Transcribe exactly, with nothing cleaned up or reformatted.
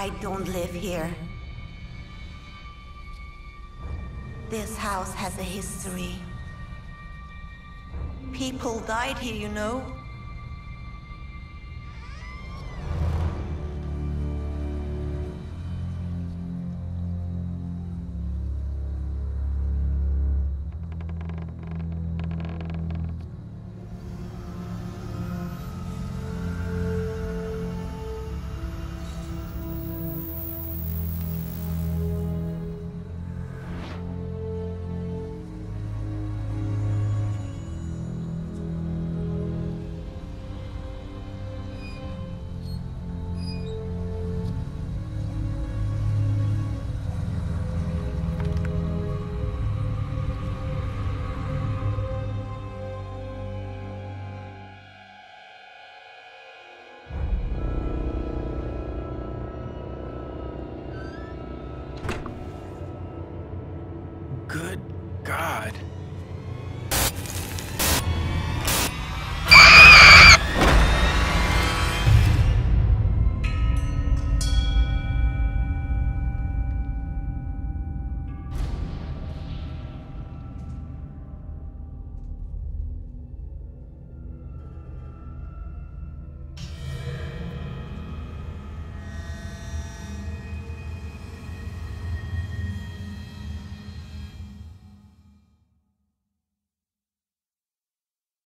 I don't live here. This house has a history. People died here, you know. God.